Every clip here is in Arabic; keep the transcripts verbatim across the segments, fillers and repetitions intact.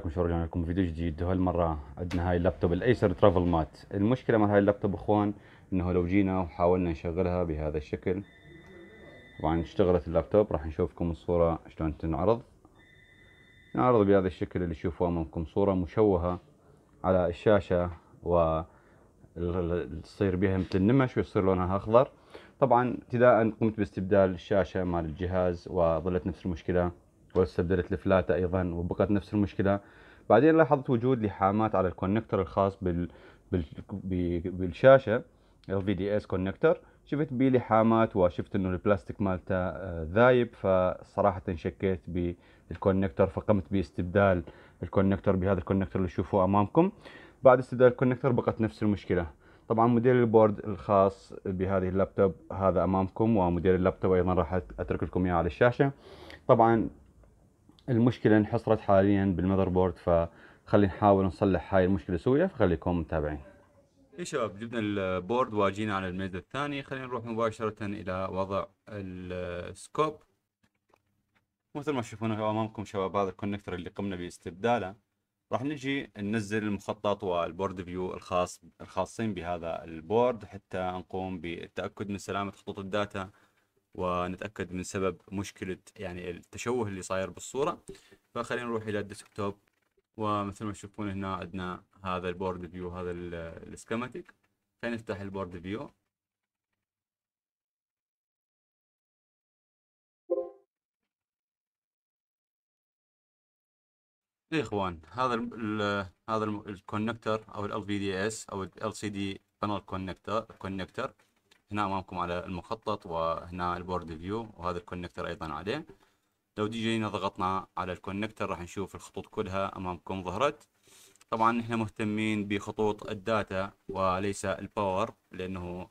شو رجعنا لكم فيديو جديد. وهالمره عندنا هاي اللابتوب الايسر ترافل مات. المشكله مع هاي اللابتوب اخوان انه لو جينا وحاولنا نشغلها بهذا الشكل، طبعا اشتغلت اللابتوب، راح نشوفكم الصوره شلون تنعرض نعرض بهذا الشكل اللي تشوفوه امامكم، صوره مشوهه على الشاشه و تصير بها مثل النمش ويصير لونها اخضر. طبعا ابتداء قمت باستبدال الشاشه مال الجهاز وظلت نفس المشكله، واستبدلت الفلاته ايضا وبقت نفس المشكله. بعدين لاحظت وجود لحامات على الكونكتر الخاص بال... بال... بالشاشه إل في دي إس كونكتر، شفت بيه لحامات وشفت انه البلاستيك مالته ذايب، فصراحه شكيت بالكونكتر فقمت باستبدال الكونكتر بهذا الكونكتر اللي تشوفوه امامكم. بعد استبدال الكونكتر بقت نفس المشكله. طبعا موديل البورد الخاص بهذه اللابتوب هذا امامكم، وموديل اللابتوب ايضا راح اترك لكم اياه على الشاشه. طبعا المشكله انحصرت حاليا بالمذر بورد، فخلي نحاول نصلح هاي المشكله سوية، فخليكم متابعين. يا شباب جبنا البورد واجينا على الميز الثاني، خلينا نروح مباشره الى وضع السكوب. مثل ما تشوفون امامكم شباب هذا الكونكتر اللي قمنا باستبداله، راح نجي ننزل المخطط والبورد فيو الخاص الخاصين بهذا البورد حتى نقوم بالتاكد من سلامه خطوط الداتا ونتاكد من سبب مشكله يعني التشوه اللي صاير بالصوره. فخلينا نروح الى الديسكتوب، ومثل ما تشوفون هنا عندنا هذا البورد فيو، هذا السكيماتيك. خلينا نفتح البورد فيو. يا اخوان هذا ال هذا الكونكتر او ال إل في دي إس او ال إل سي دي بانل كونكتر كونكتر هنا امامكم على المخطط، وهنا البورد فيو وهذا الكونكتر ايضا عليه. لو جينا ضغطنا على الكونكتر راح نشوف الخطوط كلها امامكم ظهرت. طبعا احنا مهتمين بخطوط الداتا وليس الباور، لانه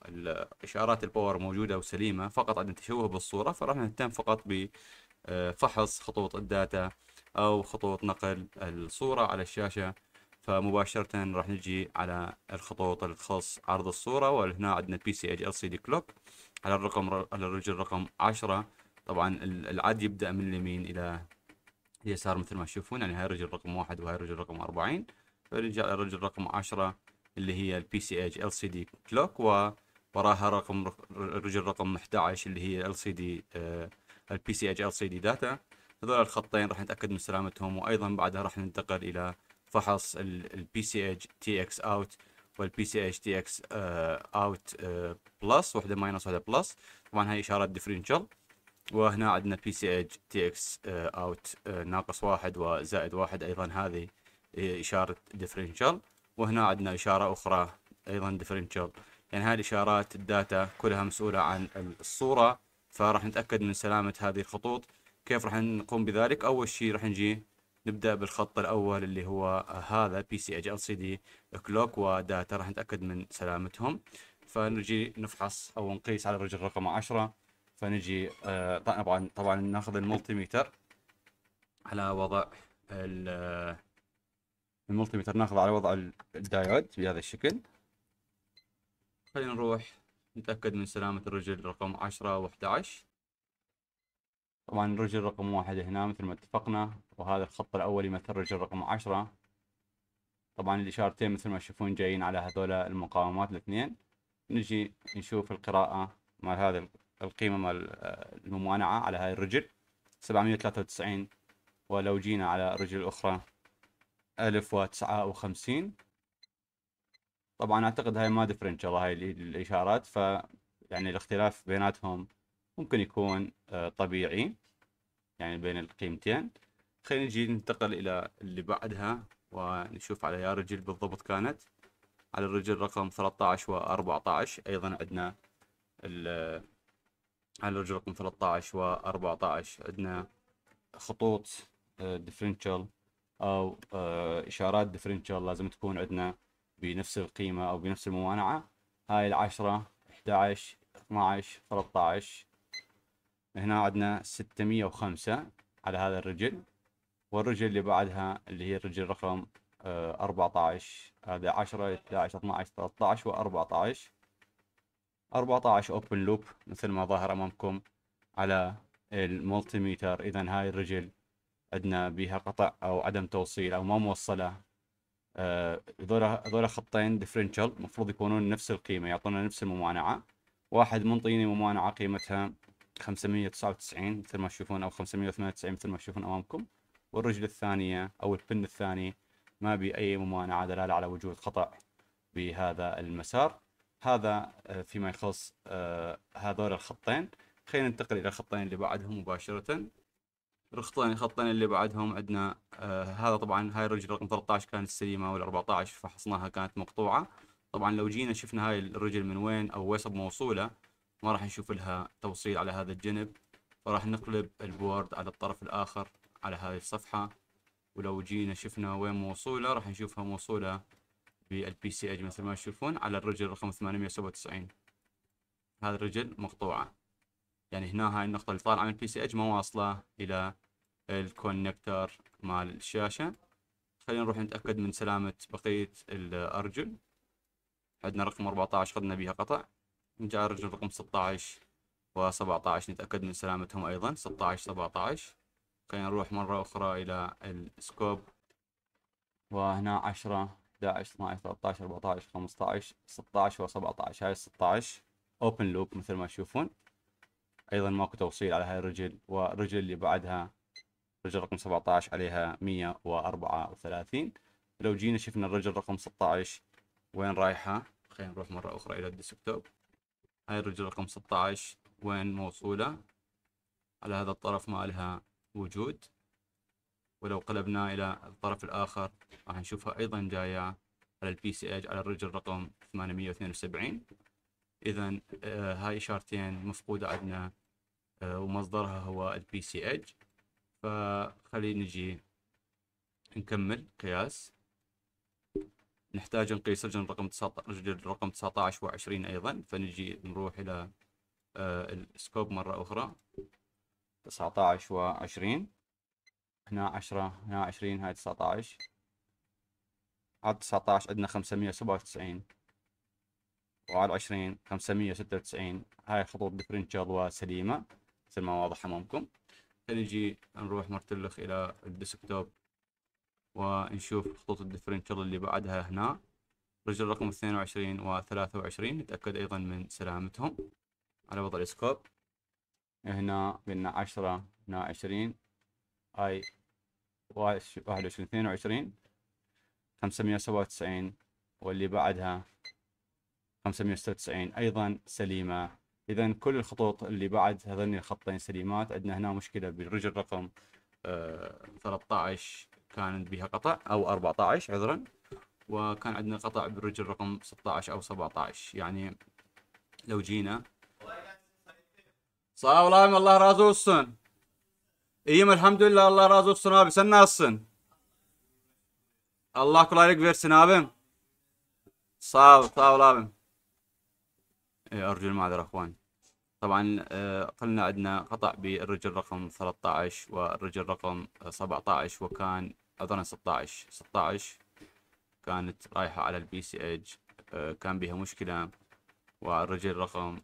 اشارات الباور موجوده وسليمه، فقط عندنا تشوه بالصوره، فراح نهتم فقط بفحص خطوط الداتا او خطوط نقل الصوره على الشاشه. فمباشره راح نجي على الخطوط اللي تخص عرض الصوره، وهنا عندنا بي سي اتش إل سي دي كلوك على الرقم على الرجل رقم عشرة. طبعا العد يبدا من اليمين الى اليسار مثل ما تشوفون، يعني هاي الرجل رقم واحد وهاي الرجل رقم أربعين، فنجي على الرجل رقم عشرة اللي هي البي سي اتش ال سي دي كلوك، ووراها رقم الرجل رقم إحدى عشر اللي هي ال سي دي البي سي اتش ال سي دي داتا. هذول الخطين راح نتاكد من سلامتهم، وايضا بعدها راح ننتقل الى فحص البي سي اتش تي اكس اوت والبي سي اتش تي اكس اوت بلس، وحده ماينس وحده بلس، طبعا هاي اشارات ديفرنشال. وهنا عندنا بي سي اتش تي اكس اوت ناقص واحد وزائد واحد، ايضا هذه اشاره ديفرنشال. وهنا عندنا اشاره اخرى ايضا ديفرنشال، يعني هاي الاشارات الداتا كلها مسؤوله عن الصوره، فراح نتاكد من سلامه هذه الخطوط. كيف راح نقوم بذلك؟ اول شيء راح نجي نبدا بالخط الاول اللي هو هذا بي سي اتش ال سي دي كلوك وداتا، راح نتاكد من سلامتهم. فنجي نفحص او نقيس على الرجل رقم عشرة، فنجي طبعا طبعا ناخذ الملتيميتر على وضع الملتيميتر، ناخذ على وضع الدايود بهذا الشكل. خلينا نروح نتاكد من سلامه الرجل رقم عشرة وإحدى عشر. طبعا الرجل رقم واحد هنا مثل ما اتفقنا، وهذا الخط الاول يمثل الرجل رقم عشرة. طبعا الاشارتين مثل ما تشوفون جايين على هذول المقاومات الاثنين. نجي نشوف القراءه مال هذا القيمه مال الممانعه على هاي الرجل سبعمية وثلاثة وتسعين، ولو جينا على الرجل الاخرى ألف وتسعة وخمسين. طبعا اعتقد هاي ما ديفرنشال هاي الاشارات، ف يعني الاختلاف بيناتهم ممكن يكون طبيعي يعني بين القيمتين. خلينا نجي ننتقل الى اللي بعدها ونشوف على يا رجل بالضبط كانت. على الرجل رقم ثلاثة عشر وأربعة عشر ايضا عندنا على الرجل رقم ثلاثة عشر وأربعة عشر عندنا خطوط ديفرنشال او اشارات ديفرنشال لازم تكون عندنا بنفس القيمه او بنفس الممانعه. هاي العشرة إحدى عشر اثني عشر ثلاثة عشر، هنا عندنا ستمية وخمسة على هذا الرجل. والرجل اللي بعدها اللي هي الرجل رقم أربعة عشر، هذا عشرة إحدى عشر اثني عشر ثلاثة عشر و أربعة عشر. أربعة عشر اوبن لوب مثل ما ظاهر امامكم على الملتيميتر، اذا هاي الرجل عندنا بها قطع او عدم توصيل او ما موصله، هذول آه هذول خطين ديفرنشال المفروض يكونون نفس القيمه، يعطونا نفس الممانعه. واحد منطيني ممانعه قيمتها خمسمية وتسعة وتسعين مثل ما تشوفون او خمسمية وثمانية وتسعين مثل ما تشوفون امامكم، والرجل الثانيه او البن الثاني ما بي اي ممانعه دلاله على وجود خطا بهذا المسار. هذا فيما يخص هذول الخطين. خلينا ننتقل الى الخطين اللي بعدهم مباشره. الخطين الخطين اللي بعدهم عندنا آه هذا طبعا هاي الرجل رقم ثلاثطعش كانت سليمه وال14 فحصناها كانت مقطوعه. طبعا لو جينا شفنا هاي الرجل من وين او ويصب موصوله ما راح نشوف لها توصيل على هذا الجنب، فراح نقلب البورد على الطرف الاخر على هاي الصفحه. ولو جينا شفنا وين موصوله راح نشوفها موصوله بالبي سي اج مثل ما تشوفون على الرجل رقم ثمانمية وسبعة وتسعين، هذا الرجل مقطوعه. يعني هنا هاي النقطة اللي طالعة من البي سي اتش ما واصلة إلى الكونكتر مال الشاشة. خلينا نروح نتأكد من سلامة بقية الأرجل. عندنا رقم أربعطعش خذنا بيها قطع، نجي على الرجل رقم ستطعش وسبعطعش نتأكد من سلامتهم أيضا، ستطعش سبعطعش. خلينا نروح مرة أخرى إلى السكوب، وهنا عشرة إحدى عشر اثني عشر ثلاثة عشر أربعة عشر خمسة عشر ستة عشر وسبعة عشر. هاي الستطعش أوبن لوب مثل ما تشوفون، ايضا ماكو توصيل على هاي الرجل. والرجل اللي بعدها رجل رقم سبعطعش عليها مية وأربعة وثلاثين. لو جينا شفنا الرجل رقم ستطعش وين رايحه، خلينا نروح مره اخرى الى الديسكتوب. هاي الرجل رقم ستطعش وين موصوله، على هذا الطرف ما لها وجود. ولو قلبنا الى الطرف الاخر راح نشوفها ايضا جايه على البي سي اج على الرجل رقم ثمانمية واثنين وسبعين. اذا آه هاي اشارتين مفقوده عندنا آه ومصدرها هو البي سي اج. فخلينا نجي نكمل قياس. نحتاج نقيس رجل رقم تسعطعش وعشرين ايضا، فنجي نروح الى آه السكوب مره اخرى. تسعطعش وعشرين، هنا عشرة هنا عشرين، هاي تسعطعش. على تسعطعش عندنا خمسمية وسبعة وتسعين، وعلى عشرين خمسمية وستة وتسعين. هاي خطوط ديفرنشال وسليمة مثل ما واضح أمامكم. نجي نروح مرتلخ إلى الديسكتوب ونشوف خطوط الديفرنشال اللي بعدها. هنا رجل رقم اثنين وعشرين وثلاثة وعشرين نتأكد أيضا من سلامتهم على وضع السكوب. هنا قلنا عشرة هنا عشرين، هاي واحد وعشرين اثنين وعشرين خمسمية وسبعة وتسعين، واللي بعدها خمسمية وستة وتسعين ايضا سليمه. اذا كل الخطوط اللي بعد هذين الخطين سليمات. عندنا هنا مشكله بالرجل رقم آه ثلاثطعش كانت بها قطع او أربعطعش عذرا، وكان عندنا قطع بالرجل رقم ستطعش او سبعطعش. يعني لو جينا صار والله الله رازو الصن ايم الحمد لله الله رازو الصن ابي سنا الصن الله كلايك فيرسن ابم صار صار ابم أرجو المعذرة أخوان. طبعا قلنا عندنا قطع بالرجل رقم ثلاثطعش والرجل رقم سبعطعش، وكان عذرا ستطعش ستطعش كانت رايحة على البي سي اج كان بها مشكلة، والرجل رقم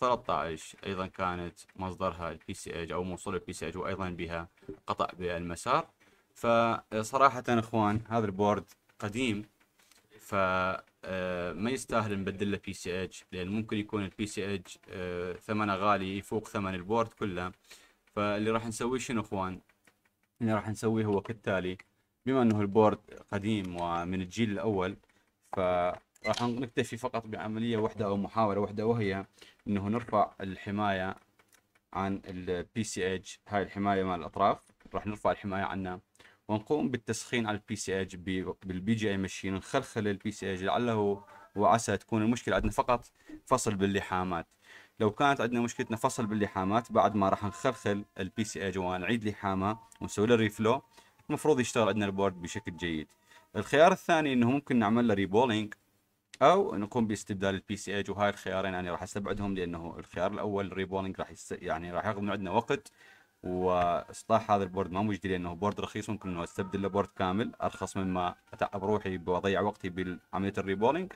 ثلاثطعش أيضا كانت مصدرها البي سي اج أو موصول البي سي اج، وأيضا بها قطع بالمسار. فصراحة أخوان هذا البورد قديم، ف ما يستاهل نبدل له بي سي اتش، لان ممكن يكون البي سي اتش ثمنه غالي يفوق ثمن البورد كله. فاللي راح نسويه شنو اخوان؟ اللي راح نسويه هو كالتالي. بما انه البورد قديم ومن الجيل الاول، فراح نكتفي فقط بعمليه واحده او محاوله واحده، وهي انه نرفع الحمايه عن البي سي اتش. هاي الحمايه مال الاطراف راح نرفع الحمايه عنها، ونقوم بالتسخين على البي سي اج بالبي جي اي ماشين، ونخلخل البي سي اج. لعله وعسى تكون المشكله عندنا فقط فصل باللحامات. لو كانت عندنا مشكلتنا فصل باللحامات، بعد ما راح نخلخل البي سي اج ونعيد لحامه ونسوي له ريفلو، المفروض يشتغل عندنا البورد بشكل جيد. الخيار الثاني انه ممكن نعمل له ريبولينج او نقوم باستبدال البي سي اج، وهاي الخيارين انا راح استبعدهم، لانه الخيار الاول الريبولينج راح يست... يعني راح ياخذ من عندنا وقت، واصلاح هذا البورد ما مجدي لانه بورد رخيص، ممكن انه استبدل له بورد كامل ارخص مما اتعب روحي واضيع وقتي بعمليه الريبولينج.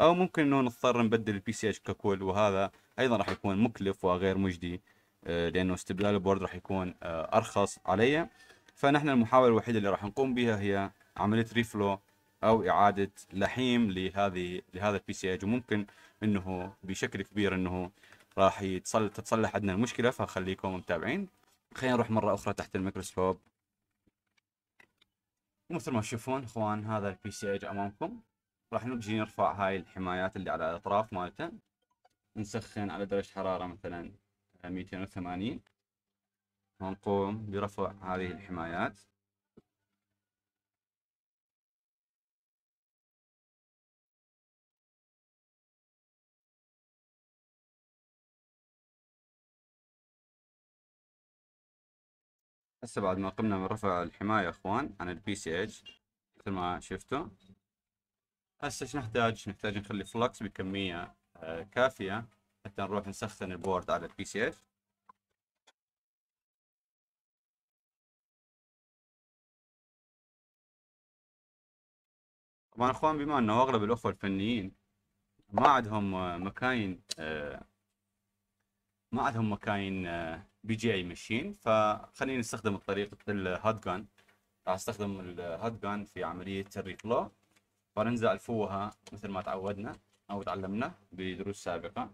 او ممكن انه نضطر نبدل البي سي اتش ككل، وهذا ايضا راح يكون مكلف وغير مجدي لانه استبدال البورد راح يكون ارخص علي. فنحن المحاولة الوحيدة اللي راح نقوم بها هي عملية ريفلو او اعادة لحيم لهذه لهذا البي سي اتش، وممكن انه بشكل كبير انه راح يتصل تتصلح عندنا المشكلة، فخليكم متابعين. خلينا نروح مرة اخرى تحت الميكروسكوب. ومثل ما تشوفون اخوان هذا البي سي اتش امامكم، راح نجي نرفع هاي الحمايات اللي على الاطراف مالته، نسخن على درجة حرارة مثلا مئتين وثمانين، ونقوم برفع هذه الحمايات. هسه بعد ما قمنا من رفع الحماية اخوان عن البي سي اتش مثل ما شفتوا، هسه ايش نحتاج؟ نحتاج نخلي فلكس بكمية آه كافية حتى نروح نسخن البورد على البي سي اتش. طبعا اخوان بما انه اغلب الاخوة الفنيين ما عندهم مكاين آه ما عندهم مكاين آه بي جي اي ماشين، فخليني نستخدم طريقة الهات جان. راح استخدم الهات جان في عملية الريفلو، فننزع الفوهة مثل ما تعودنا او تعلمنا بدروس سابقة.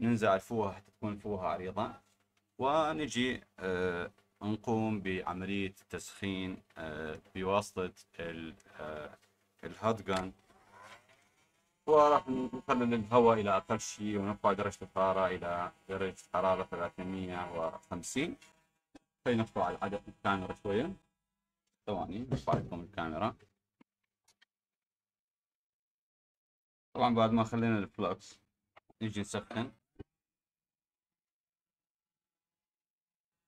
ننزع الفوهة حتى تكون الفوهة عريضة، ونجي آه نقوم بعملية التسخين آه بواسطة آه الهات جان، وراح نقلل الهواء الى اقل شيء ونرفع درجة الحرارة الى درجة حرارة ثلاثمئة وخمسين. خلينا نرفع العدد الكاميرا شوية، ثواني نرفع لكم الكاميرا. طبعا بعد ما خلينا الفلكس نجي نسخن،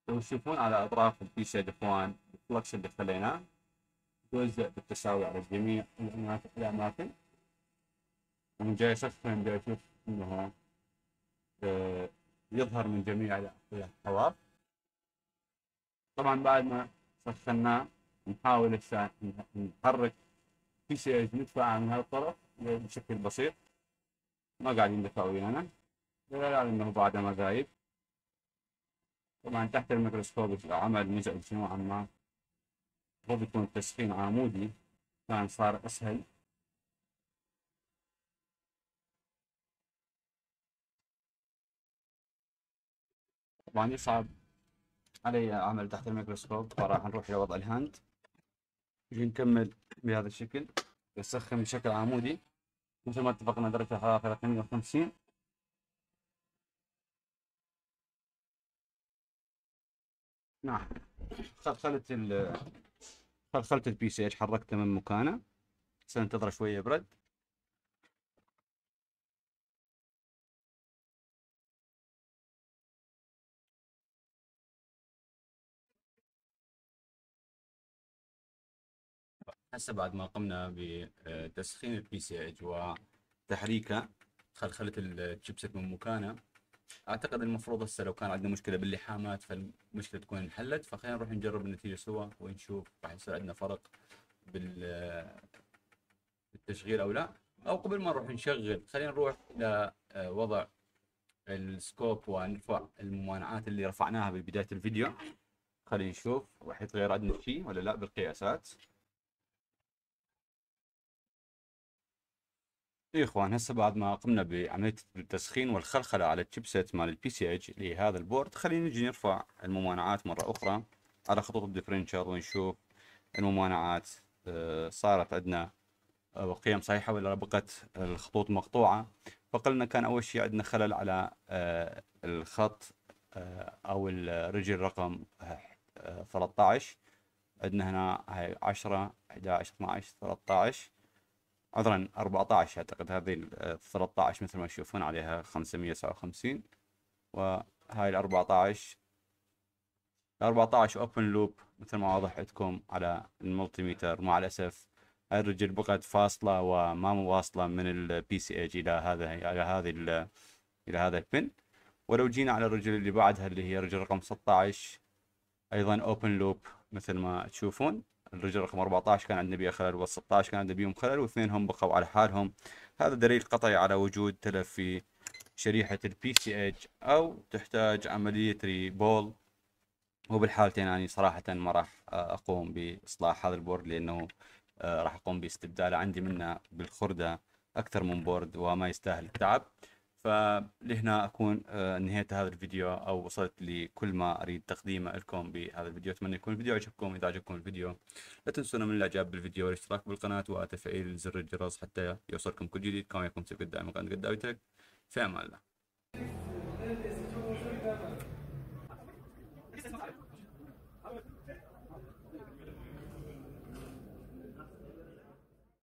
تشوفون على اطراف البي سي اخوان الفلكس اللي خليناه توزع بالتساوي على جميع الاماكن. من جاي سخن جاي اشوف انه يظهر من جميع الحواف. طبعا بعد ما سخناه نحاول هسه نحرك بي سي اتش مدفعه من هالطرف بشكل بسيط، ما قاعد يندفع ويانا لا لانه بعده ما ذايب. طبعا تحت الميكروسكوب عمل مزعج نوعا ما، المفروض يكون التسخين عمودي كان صار اسهل. طبعا يصعب علي عمل تحت الميكروسكوب، فراح نروح لوضع الهاند. نجي نكمل بهذا الشكل، نسخن بشكل عمودي مثل ما اتفقنا درجة الحرارة ثلاثمئة وخمسين. نعم خلخلت ال خلخلت البي سي اتش، حركته من مكانه، سننتظر شوية يبرد. هسه بعد ما قمنا بتسخين البي سي اتش وتحريكه، خلخلت الشيبسيت من مكانه. اعتقد المفروض هسه لو كان عندنا مشكله باللحامات فالمشكله تكون انحلت، فخلينا نروح نجرب النتيجه سوا ونشوف راح يصير عندنا فرق بالتشغيل او لا. او قبل ما نروح نشغل خلينا نروح الى وضع السكوب ونرفع الممانعات اللي رفعناها ببدايه الفيديو. خلينا نشوف راح يتغير عندنا شيء ولا لا بالقياسات. يا اخوان هسه بعد ما قمنا بعمليه التسخين والخلخله على الشيبسيت مال البي سي اتش لهذا البورد، خلينا نجي نرفع الممانعات مره اخرى على خطوط الديفرنشر ونشوف الممانعات صارت عندنا قيم صحيحه ولا بقت الخطوط مقطوعه. فقلنا كان اول شيء عندنا خلل على الخط او الرجل رقم ثلاثة عشر، عندنا هنا هي عشرة إحدى عشر اثني عشر ثلاثة عشر عذرا أربعة عشر، اعتقد هذه ال ثلاثة عشر مثل ما تشوفون عليها خمسمئة وتسعة وخمسين، وهاي ال أربعة عشر أربعة عشر اوبن لوب مثل ما واضح عندكم على الملتي ميتر. مع الاسف هاي الرجل بقت فاصله وما مواصله من البي سي اتش الى هذا الى هذه الى هذا البن. ولو جينا على الرجل اللي بعدها اللي هي رجل رقم ستة عشر ايضا اوبن لوب مثل ما تشوفون، الرجل رقم أربعة عشر كان عندنا بيها خلل وال ستة عشر كان عندنا بيهم خلل، واثنينهم بقوا على حالهم. هذا دليل قطعي على وجود تلف في شريحة البي سي اتش او تحتاج عملية ريبول، وبالحالتين يعني صراحة ما راح اقوم باصلاح هذا البورد، لانه راح اقوم باستبداله، عندي منه بالخردة اكثر من بورد وما يستاهل التعب. فلهنا اكون انهيت هذا الفيديو او وصلت لكل ما اريد تقديمه لكم بهذا الفيديو. اتمنى يكون الفيديو عجبكم. اذا عجبكم الفيديو لا تنسونا من الاعجاب بالفيديو والاشتراك بالقناة وتفعيل زر الجرس حتى يوصلكم كل جديد. كما يكون سبيد دائما قناة قداوتك. في امان الله.